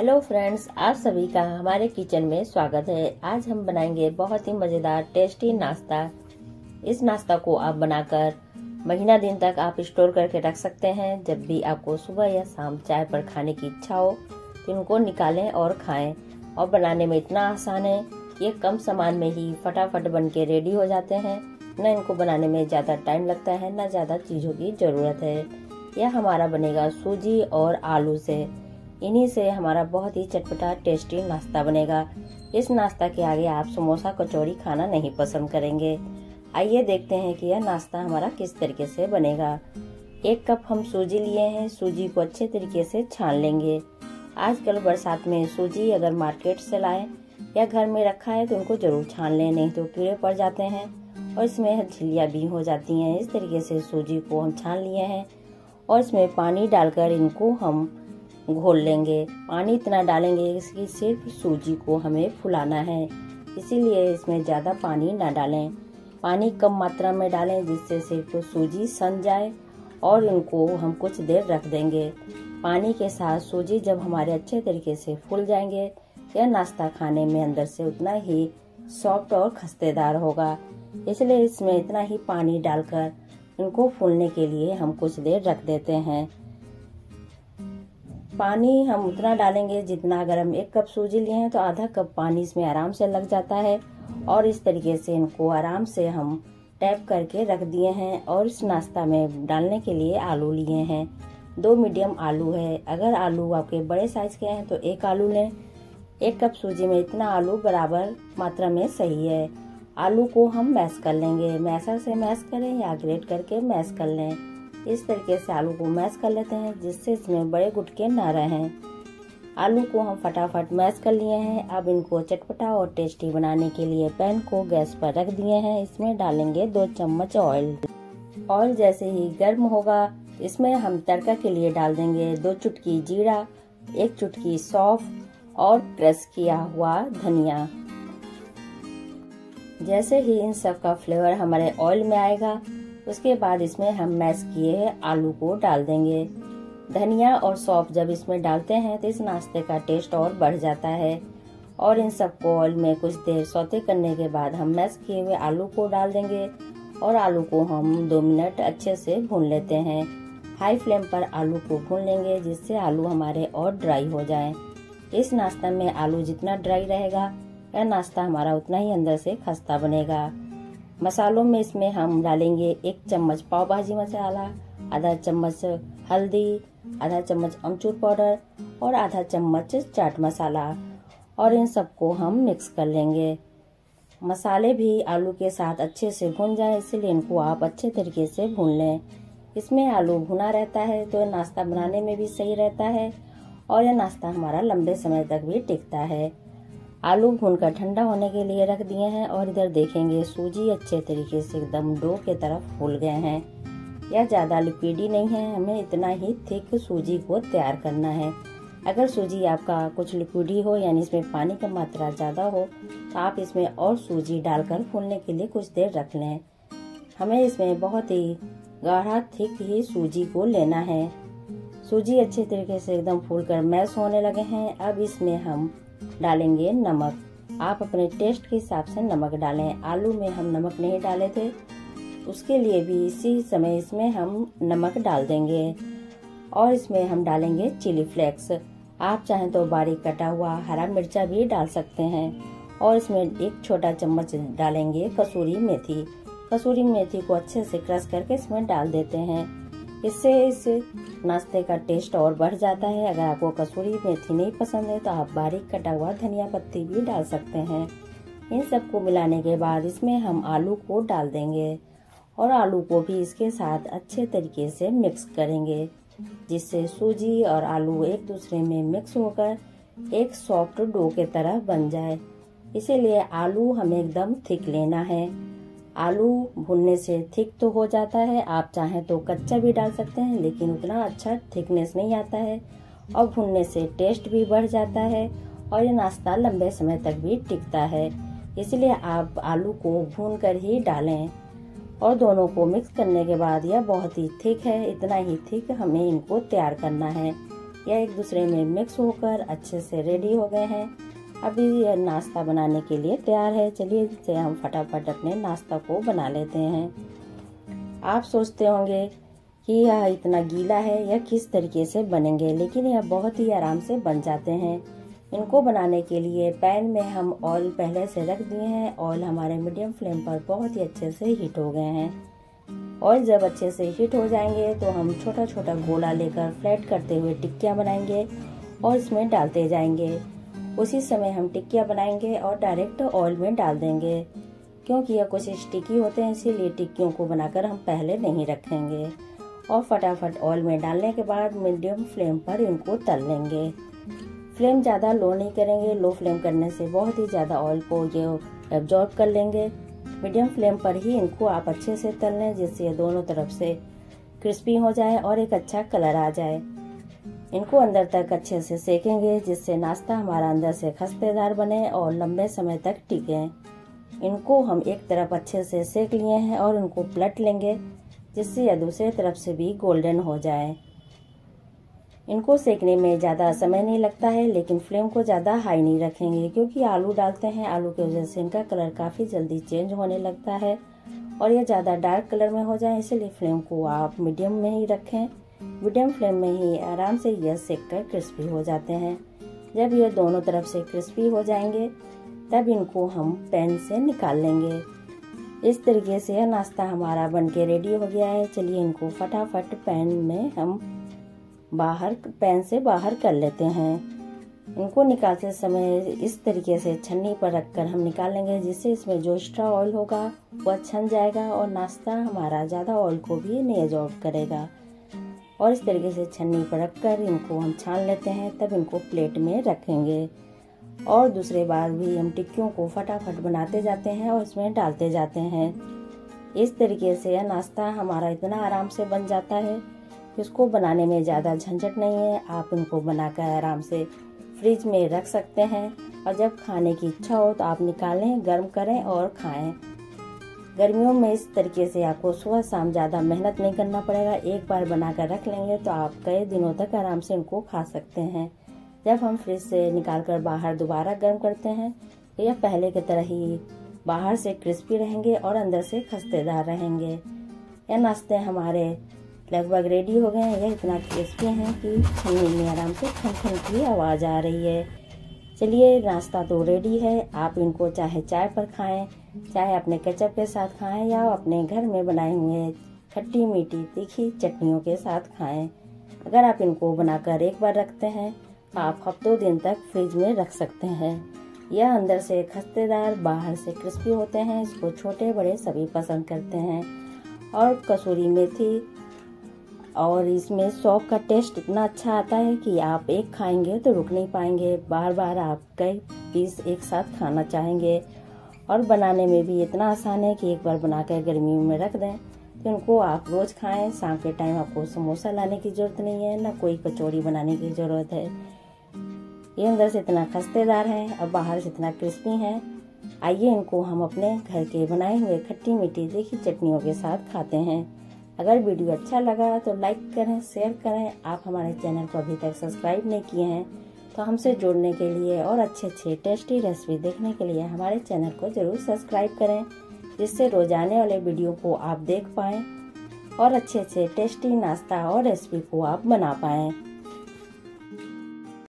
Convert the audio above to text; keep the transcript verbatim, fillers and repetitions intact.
Hello friends, आप सभी का हमारे किचन में स्वागत है। आज हम बनाएंगे बहुत ही मज़ेदार टेस्टी नाश्ता। इस नाश्ता को आप बनाकर महीना दिन तक आप स्टोर करके रख सकते हैं। जब भी आपको सुबह या शाम चाय पर खाने की इच्छा हो तो इनको निकालें और खाएं। और बनाने में इतना आसान है कि ये कम सामान में ही फटाफट बन के रेडी हो जाते हैं। न इनको बनाने में ज़्यादा टाइम लगता है, न ज़्यादा चीज़ों की ज़रूरत है। यह हमारा बनेगा सूजी और आलू से। इन्हीं से हमारा बहुत ही चटपटा टेस्टी नाश्ता बनेगा। इस नाश्ता के आगे आप समोसा कचौड़ी खाना नहीं पसंद करेंगे। आइए देखते हैं कि यह नाश्ता हमारा किस तरीके से बनेगा। एक कप हम सूजी लिए हैं। सूजी को अच्छे तरीके से छान लेंगे। आजकल बरसात में सूजी अगर मार्केट से लाएं या घर में रखा है तो उनको जरूर छान लें, नहीं तो कीड़े पड़ जाते हैं और इसमें झिल्लियाँ भी हो जाती हैं। इस तरीके से सूजी को हम छान लिए हैं और इसमें पानी डालकर इनको हम घोल लेंगे। पानी इतना डालेंगे इसकी सिर्फ सूजी को हमें फुलाना है, इसीलिए इसमें ज़्यादा पानी ना डालें। पानी कम मात्रा में डालें जिससे सिर्फ सूजी सन जाए और इनको हम कुछ देर रख देंगे। पानी के साथ सूजी जब हमारे अच्छे तरीके से फूल जाएंगे, यह नाश्ता खाने में अंदर से उतना ही सॉफ्ट और खस्तेदार होगा। इसलिए इसमें इतना ही पानी डालकर इनको फूलने के लिए हम कुछ देर रख देते हैं। पानी हम उतना डालेंगे जितना, अगर हम एक कप सूजी लिए हैं तो आधा कप पानी इसमें आराम से लग जाता है। और इस तरीके से इनको आराम से हम टैप करके रख दिए हैं। और इस नाश्ता में डालने के लिए आलू लिए हैं। दो मीडियम आलू है। अगर आलू आपके बड़े साइज के हैं तो एक आलू लें। एक कप सूजी में इतना आलू बराबर मात्रा में सही है। आलू को हम मैश कर लेंगे। मैशर से मैश करें या ग्रेट करके मैश कर लें। इस तरीके से आलू को मैश कर लेते हैं जिससे इसमें बड़े गुटके ना रहें। आलू को हम फटाफट मैश कर लिए हैं। अब इनको चटपटा और टेस्टी बनाने के लिए पैन को गैस पर रख दिए हैं। इसमें डालेंगे दो चम्मच ऑयल। ऑयल जैसे ही गर्म होगा इसमें हम तड़का के लिए डाल देंगे दो चुटकी जीरा, एक चुटकी सौंफ और क्रश किया हुआ धनिया। जैसे ही इन सब का फ्लेवर हमारे ऑयल में आएगा, उसके बाद इसमें हम मैश किए हैं आलू को डाल देंगे। धनिया और सौंफ जब इसमें डालते हैं तो इस नाश्ते का टेस्ट और बढ़ जाता है। और इन सबको ऑयल में कुछ देर सौते करने के बाद हम मैश किए हुए आलू को डाल देंगे और आलू को हम दो मिनट अच्छे से भून लेते हैं। हाई फ्लेम पर आलू को भून लेंगे जिससे आलू हमारे और ड्राई हो जाएं। इस नाश्ता में आलू जितना ड्राई रहेगा, यह नाश्ता हमारा उतना ही अंदर से खस्ता बनेगा। मसालों में इसमें हम डालेंगे एक चम्मच पाव भाजी मसाला, आधा चम्मच हल्दी, आधा चम्मच अमचूर पाउडर और आधा चम्मच चाट मसाला। और इन सबको हम मिक्स कर लेंगे। मसाले भी आलू के साथ अच्छे से भून जाए, इसलिए इनको आप अच्छे तरीके से भून लें। इसमें आलू भुना रहता है तो नाश्ता बनाने में भी सही रहता है और यह नाश्ता हमारा लंबे समय तक भी टिकता है। आलू भूनकर ठंडा होने के लिए रख दिए हैं। और इधर देखेंगे सूजी अच्छे तरीके से एकदम डो के तरफ फूल गए हैं। यह ज़्यादा लिक्विडी नहीं है, हमें इतना ही थिक सूजी को तैयार करना है। अगर सूजी आपका कुछ लिक्विडी हो यानी इसमें पानी की मात्रा ज़्यादा हो तो आप इसमें और सूजी डालकर फूलने के लिए कुछ देर रख लें। हमें इसमें बहुत ही गाढ़ा थिक ही सूजी को लेना है। सूजी अच्छे तरीके से एकदम फूल कर मैश होने लगे हैं। अब इसमें हम डालेंगे नमक। आप अपने टेस्ट के हिसाब से नमक डालें। आलू में हम नमक नहीं डाले थे, उसके लिए भी इसी समय इसमें हम नमक डाल देंगे। और इसमें हम डालेंगे चिली फ्लेक्स। आप चाहें तो बारीक कटा हुआ हरा मिर्चा भी डाल सकते हैं। और इसमें एक छोटा चम्मच डालेंगे कसूरी मेथी। कसूरी मेथी को अच्छे से क्रश करके इसमें डाल देते हैं। इससे इस नाश्ते का टेस्ट और बढ़ जाता है। अगर आपको कसूरी मेथी नहीं पसंद है तो आप बारीक कटा हुआ धनिया पत्ती भी डाल सकते हैं। इन सबको मिलाने के बाद इसमें हम आलू को डाल देंगे और आलू को भी इसके साथ अच्छे तरीके से मिक्स करेंगे जिससे सूजी और आलू एक दूसरे में मिक्स होकर एक सॉफ्ट डो के तरह बन जाए। इसीलिए आलू हमें एकदम थिक लेना है। आलू भुनने से थिक तो हो जाता है, आप चाहें तो कच्चा भी डाल सकते हैं, लेकिन उतना अच्छा थिकनेस नहीं आता है। और भुनने से टेस्ट भी बढ़ जाता है और ये नाश्ता लंबे समय तक भी टिकता है। इसलिए आप आलू को भून कर ही डालें। और दोनों को मिक्स करने के बाद यह बहुत ही थिक है, इतना ही थिक हमें इनको तैयार करना है। यह एक दूसरे में मिक्स होकर अच्छे से रेडी हो गए हैं। अभी यह नाश्ता बनाने के लिए तैयार है। चलिए इसे हम फटाफट अपने नाश्ता को बना लेते हैं। आप सोचते होंगे कि यह इतना गीला है, यह किस तरीके से बनेंगे, लेकिन यह बहुत ही आराम से बन जाते हैं। इनको बनाने के लिए पैन में हम ऑयल पहले से रख दिए हैं। ऑयल हमारे मीडियम फ्लेम पर बहुत ही अच्छे से हीट हो गए हैं। ऑयल जब अच्छे से हीट हो जाएंगे तो हम छोटा छोटा गोला लेकर फ्लैट करते हुए टिक्कियाँ बनाएंगे और इसमें डालते जाएंगे। उसी समय हम टिक्कियाँ बनाएंगे और डायरेक्ट ऑयल में डाल देंगे, क्योंकि यह कुछ स्टिकी होते हैं, इसीलिए टिक्कियों को बनाकर हम पहले नहीं रखेंगे। और फटाफट ऑयल में डालने के बाद मीडियम फ्लेम पर इनको तल लेंगे। फ्लेम ज़्यादा लो नहीं करेंगे, लो फ्लेम करने से बहुत ही ज़्यादा ऑयल को ये एब्जॉर्ब कर लेंगे। मीडियम फ्लेम पर ही इनको आप अच्छे से तल लें, जिससे ये दोनों तरफ से क्रिस्पी हो जाए और एक अच्छा कलर आ जाए। इनको अंदर तक अच्छे से सेकेंगे, जिससे नाश्ता हमारा अंदर से खस्तेदार बने और लंबे समय तक टिके। इनको हम एक तरफ अच्छे से सेक लिए हैं और इनको पलट लेंगे, जिससे यह दूसरे तरफ से भी गोल्डन हो जाए। इनको सेकने में ज़्यादा समय नहीं लगता है, लेकिन फ्लेम को ज़्यादा हाई नहीं रखेंगे, क्योंकि आलू डालते हैं। आलू की वजह से इनका कलर काफ़ी जल्दी चेंज होने लगता है और ये ज़्यादा डार्क कलर में हो जाए, इसलिए फ्लेम को आप मीडियम में ही रखें। मीडियम फ्लेम में ही आराम से यह सेक कर क्रिस्पी हो जाते हैं। जब ये दोनों तरफ से क्रिस्पी हो जाएंगे तब इनको हम पैन से निकाल लेंगे। इस तरीके से यह नाश्ता हमारा बनके रेडी हो गया है। चलिए इनको फटाफट पैन में हम बाहर पैन से बाहर कर लेते हैं। इनको निकालते समय इस तरीके से छन्नी पर रखकर हम निकाल लेंगे, जिससे इसमें जो एक्स्ट्रा ऑयल होगा वह छन जाएगा और नाश्ता हमारा ज़्यादा ऑयल को भी नहीं एब्जॉर्ब करेगा। और इस तरीके से छन्नी पर रखकर इनको हम छान लेते हैं, तब इनको प्लेट में रखेंगे। और दूसरे बार भी हम टिक्कियों को फटाफट बनाते जाते हैं और इसमें डालते जाते हैं। इस तरीके से यह नाश्ता हमारा इतना आराम से बन जाता है, इसको बनाने में ज़्यादा झंझट नहीं है। आप इनको बनाकर आराम से फ्रिज में रख सकते हैं और जब खाने की इच्छा हो तो आप निकालें, गर्म करें और खाएं। गर्मियों में इस तरीके से आपको सुबह शाम ज़्यादा मेहनत नहीं करना पड़ेगा। एक बार बनाकर रख लेंगे तो आप कई दिनों तक आराम से इनको खा सकते हैं। जब हम फ्रिज से निकालकर बाहर दोबारा गर्म करते हैं तो यह पहले की तरह ही बाहर से क्रिस्पी रहेंगे और अंदर से खस्तेदार रहेंगे। यह नाश्ते हमारे लगभग रेडी हो गए हैं। यह इतना क्रिस्पी हैं कि छन्नी में आराम से खन खन की आवाज़ आ रही है। चलिए नाश्ता तो रेडी है। आप इनको चाहे चाय पर खाएं, चाहे अपने केचप के साथ खाएं या अपने घर में बनाए हुए खट्टी मीठी तीखी चटनियों के साथ खाएं। अगर आप इनको बनाकर एक बार रखते हैं तो आप हफ्तों दिन तक फ्रिज में रख सकते हैं। यह अंदर से खस्तेदार बाहर से क्रिस्पी होते हैं। इसको छोटे बड़े सभी पसंद करते हैं। और कसूरी मेथी और इसमें सौंफ का टेस्ट इतना अच्छा आता है कि आप एक खाएंगे तो रुक नहीं पाएंगे, बार बार आप कई पीस एक साथ खाना चाहेंगे। और बनाने में भी इतना आसान है कि एक बार बनाकर गर्मी में रख दें तो इनको आप रोज़ खाएं। शाम के टाइम आपको समोसा लाने की ज़रूरत नहीं है, ना कोई कचौड़ी बनाने की ज़रूरत है। ये अंदर से इतना खस्तेदार है और बाहर से इतना क्रिस्पी है। आइए इनको हम अपने घर के बनाए हुए खट्टी मीठी तीखी चटनियों के साथ खाते हैं। अगर वीडियो अच्छा लगा तो लाइक करें, शेयर करें। आप हमारे चैनल को अभी तक सब्सक्राइब नहीं किए हैं तो हमसे जुड़ने के लिए और अच्छे अच्छे टेस्टी रेसिपी देखने के लिए हमारे चैनल को ज़रूर सब्सक्राइब करें, जिससे रोज आने वाले वीडियो को आप देख पाएँ और अच्छे अच्छे टेस्टी नाश्ता और रेसिपी को आप बना पाएँ।